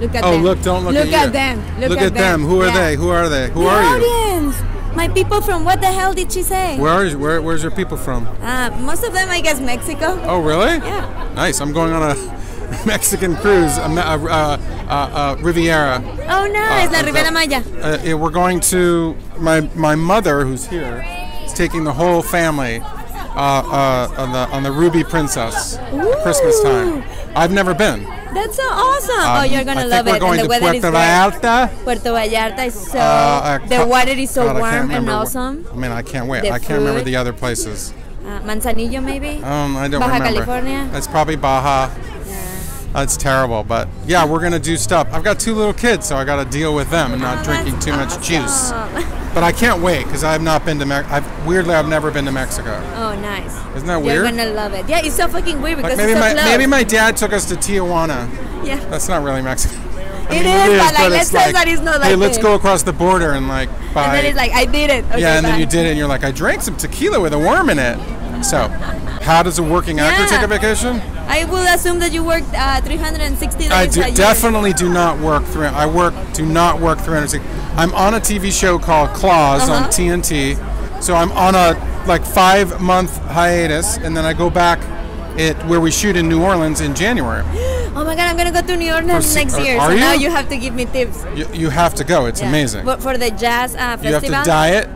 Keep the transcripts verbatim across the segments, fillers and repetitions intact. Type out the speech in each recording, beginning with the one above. Look at oh, them. Oh, look, don't look, look at, at them. Look, look at, at them. them. Who are yeah. they? Who are they? Who the are audience. you? audience. My people from, what the hell did she say? Where are you? Where, where's your people from? Uh, most of them, I guess, Mexico. Oh, really? Yeah. Nice. I'm going on a Mexican cruise, a, a, a, a, a Riviera. Oh, nice. Uh, La Riviera Maya. Uh, yeah, we're going to, my, my mother, who's here, is taking the whole family. Uh, uh, on the on the Ruby Princess. Ooh. Christmas time. I've never been. That's so awesome! Um, oh, you're gonna I love think it. We're going and the to weather Puerto Vallarta. Puerto Vallarta is so uh, the water is so God, warm and awesome. I mean, I can't wait. The I can't food. remember the other places. Uh, Manzanillo, maybe. Um, I don't Baja remember. Baja California. That's probably Baja. That's terrible, but yeah, we're gonna do stuff. I've got two little kids, so I gotta deal with them and not oh, drinking too awesome. much juice. But I can't wait because I've not been to Mexico. Weirdly, I've never been to Mexico. Oh, nice! Isn't that weird? You're gonna love it. Yeah, it's so fucking weird because like maybe it's so my close. maybe my dad took us to Tijuana. Yeah, that's not really Mexico. I mean, it, is, it is, but like but let's say like, that it's not like. Hey, let's it. go across the border and like buy. And then it's like I did it. Okay, yeah, and bye. then you did it, and you're like, I drank some tequila with a worm in it. So, how does a working actor yeah. take a vacation? I will assume that you work uh, three hundred sixty days I do, a year. definitely do not work three. I work do not work three hundred sixty. I'm on a T V show called Claws uh-huh. on T N T, so I'm on a like five month hiatus, and then I go back it where we shoot in New Orleans in January. Oh my God! I'm gonna go to New Orleans for, next year. Are so you? Now you have to give me tips. You, you have to go. It's yeah. amazing. But for the jazz uh, festival, you have to diet.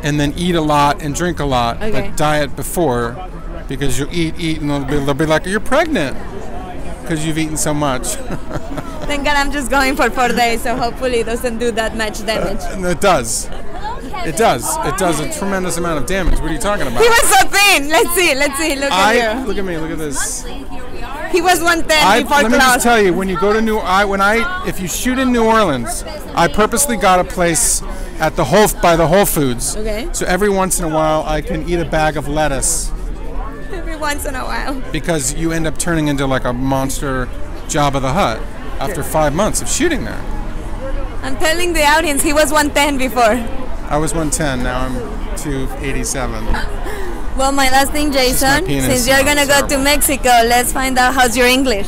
And then eat a lot and drink a lot, okay. but diet before, because you'll eat, eat, and they'll be, they'll be like, you're pregnant, because you've eaten so much. Thank God I'm just going for four days, so hopefully it doesn't do that much damage. Uh, it does. It does. It does a tremendous amount of damage. What are you talking about? He was so thin. Let's see. Let's see. Look I, at you. Look at me. Look at this. He was one ten before Claus. Let me just tell you, when you go to New, I when I if you shoot in New Orleans, I purposely got a place at the Whole by the Whole Foods. Okay. So every once in a while, I can eat a bag of lettuce. Every once in a while. Because you end up turning into like a monster, Jabba the Hutt, after five months of shooting there. I'm telling the audience, he was one ten before. I was one ten, now I'm two eighty-seven. Well, my last thing, Jason, since you're going to go to Mexico, let's find out how's your English.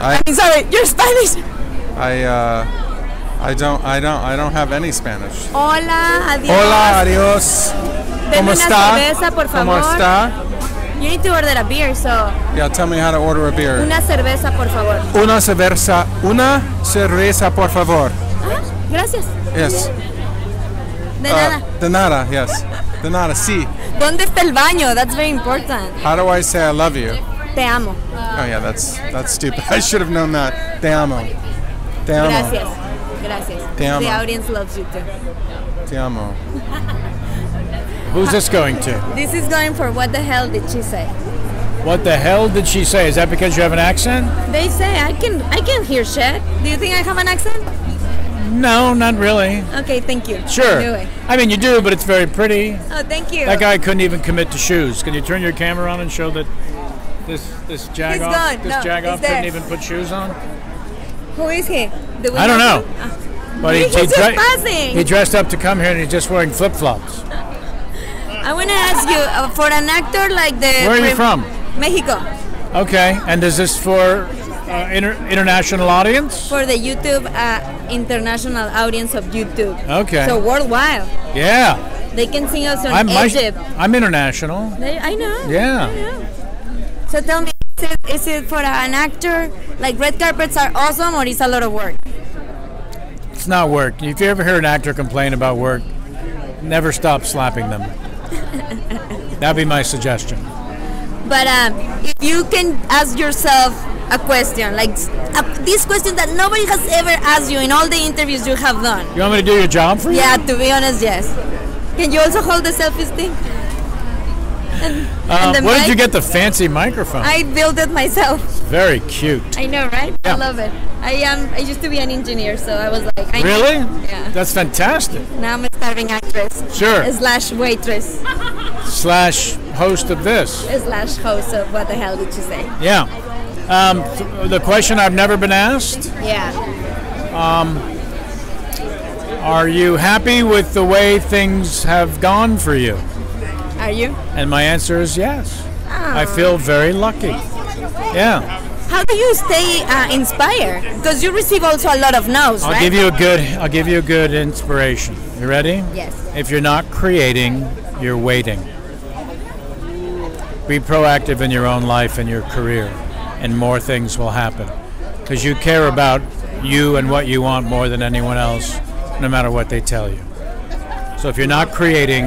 I, I'm sorry, your Spanish. I uh I don't I don't I don't have any Spanish. Hola, adiós. Hola, adiós. ¿Cómo está? Cerveza, por favor. ¿Cómo está? You need to order a beer, so yeah, tell me how to order a beer. Una cerveza, por favor. Una cerveza, una cerveza, por favor. Ah, gracias. Yes. De nada. Uh, de nada, yes. De nada, sí. ¿Dónde está el baño? That's very important. How do I say I love you? Te amo. Oh yeah, that's that's stupid. I should have known that. Te amo. Te amo. Gracias. Gracias. Te amo. The audience loves you too. Te amo. Who's this going to? This is going for what the hell did she say? What the hell did she say? Is that because you have an accent? They say I can I can hear shit. Do you think I have an accent? No, not really. Okay, thank you. Sure. Anyway. I mean, you do, but it's very pretty. Oh, thank you. That guy couldn't even commit to shoes. Can you turn your camera on and show that this this jag off, this no, jag off couldn't even put shoes on? Who is he? Do we I don't know. know. But he, he's he, just dre passing. he dressed up to come here, and he's just wearing flip flops. I want to ask you uh, for an actor like the. Where are you from? Mexico. Okay, and is this for? Uh, inter international audience? For the YouTube, uh, international audience of YouTube. Okay. So worldwide. Yeah. They can see us on I'm Egypt. I'm international. They, I know. Yeah. I know. So tell me, is it, is it for an actor, like red carpets are awesome or is it a lot of work? It's not work. If you ever hear an actor complain about work, never stop slapping them. That'd be my suggestion. But um, if you can ask yourself a question, like a, this question that nobody has ever asked you in all the interviews you have done. You want me to do your job for you? Yeah, to be honest, yes. Can you also hold the selfie stick? And, uh, and where did you get the fancy microphone? I built it myself. It's very cute. I know, right? Yeah. I love it. I am. Um, I used to be an engineer, so I was like. I really? Yeah. That's fantastic. Now I'm a starving actress. Sure. Slash waitress. Slash host of this. Slash host of what the hell did you say? Yeah. Um, the question I've never been asked. Yeah. Um, are you happy with the way things have gone for you? Are you? And my answer is yes. Oh. I feel very lucky. Yeah. How do you stay uh, inspired? Because you receive also a lot of no's, I'll right? give you a good, I'll give you a good inspiration. You ready? Yes. If you're not creating, you're waiting. Be proactive in your own life and your career, and more things will happen. Because you care about you and what you want more than anyone else, no matter what they tell you. So if you're not creating,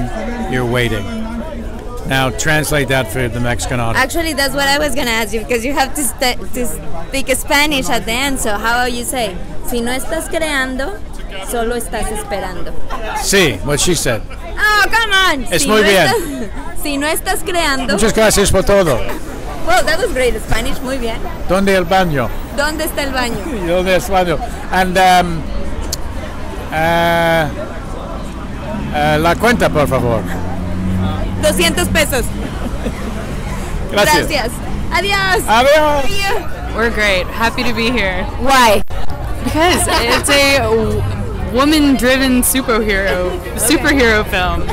you're waiting. Now translate that for the Mexican audience. Actually, that's what I was going to ask you, because you have to, to speak Spanish at the end. So how do you say? Si no estás creando, solo estás esperando. Sí, what she said. Oh, come on. Es si muy no bien. Estás, si no estás creando. Muchas gracias por todo. Well, that was great Spanish. Muy bien. ¿Dónde el baño? ¿Dónde está el baño? ¿Dónde está el baño? And um, uh, uh, la cuenta, por favor. two hundred pesos. Gracias. Gracias. Adiós. Adiós. Adiós. We're great. Happy to be here. Why? Because it's a woman-driven superhero superhero film.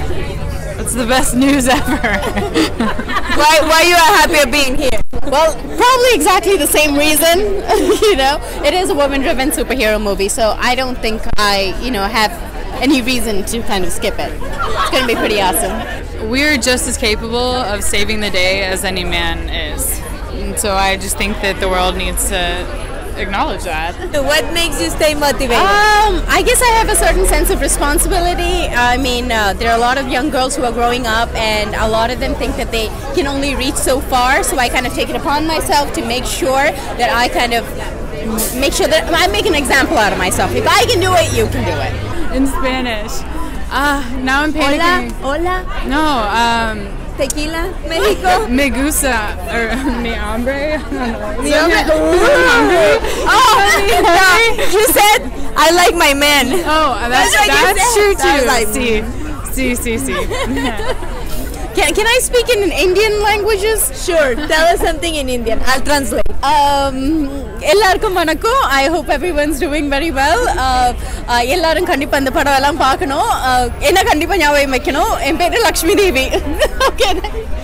That's the best news ever. why, why you are happy of being here? Well, probably exactly the same reason. You know, it is a woman-driven superhero movie, so I don't think I, you know, have any reason to kind of skip it. It's going to be pretty awesome. We're just as capable of saving the day as any man is, and so I just think that the world needs to acknowledge that. What makes you stay motivated? Um, I guess I have a certain sense of responsibility. I mean, uh, there are a lot of young girls who are growing up, and a lot of them think that they can only reach so far, so I kind of take it upon myself to make sure that I kind of make sure that I make an example out of myself. If I can do it, you can do it. In Spanish. Ah, uh, now I'm panicking. Hola, hola. No, um... Tequila, Mexico. Me gusta, or mi hombre. Mi hombre. Oh, no, you said I like my man. Oh, that's, that's, that's true too. Like, see, see, see, see. Can can I speak in Indian languages? Sure. Tell us something in Indian. I'll translate. Um, ellarku manako. I hope everyone's doing very well. Uh, ellarum kandipa and padam ellam paakano. Enna kandipa navai makkano. En peru Lakshmi Devi. Okay.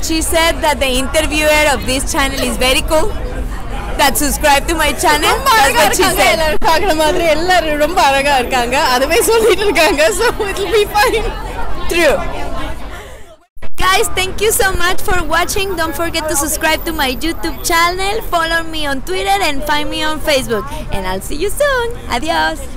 She said that the interviewer of this channel is very cool. That subscribe to my channel. That's what she said. So it'll be fine. True. Guys, thank you so much for watching. Don't forget to subscribe to my YouTube channel, follow me on Twitter, and find me on Facebook. And I'll see you soon. Adios.